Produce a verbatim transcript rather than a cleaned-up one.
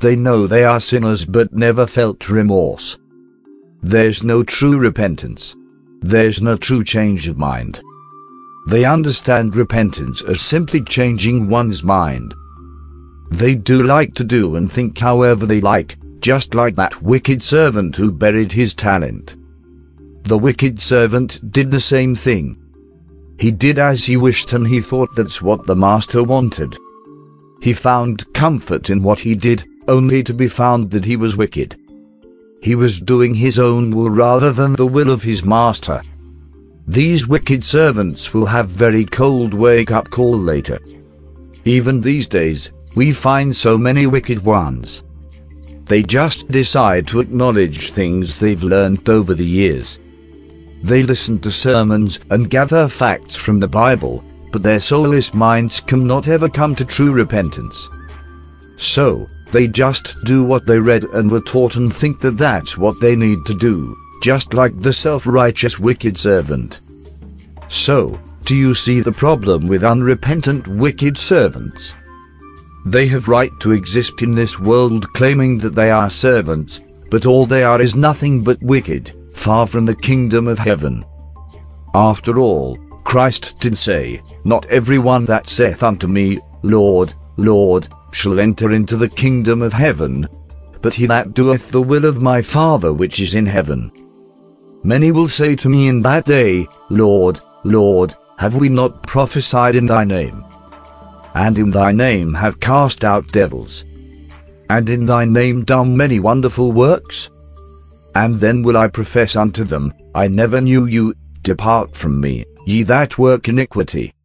They know they are sinners but never felt remorse. There's no true repentance. There's no true change of mind. They understand repentance as simply changing one's mind. They do like to do and think however they like, just like that wicked servant who buried his talent. The wicked servant did the same thing. He did as he wished and he thought that's what the master wanted. He found comfort in what he did, only to be found that he was wicked. He was doing his own will rather than the will of his master. These wicked servants will have very cold wake-up call later. Even these days, we find so many wicked ones. They just decide to acknowledge things they've learned over the years. They listen to sermons and gather facts from the Bible, but their soulless minds cannot ever come to true repentance. So, they just do what they read and were taught and think that that's what they need to do. Just like the self-righteous wicked servant. So, do you see the problem with unrepentant wicked servants? They have right to exist in this world claiming that they are servants, but all they are is nothing but wicked, far from the kingdom of heaven. After all, Christ did say, "Not everyone that saith unto me, Lord, Lord, shall enter into the kingdom of heaven, but he that doeth the will of my Father which is in heaven." Many will say to me in that day, "Lord, Lord, have we not prophesied in thy name? And in thy name have cast out devils? And in thy name done many wonderful works?" And then will I profess unto them, "I never knew you, depart from me, ye that work iniquity."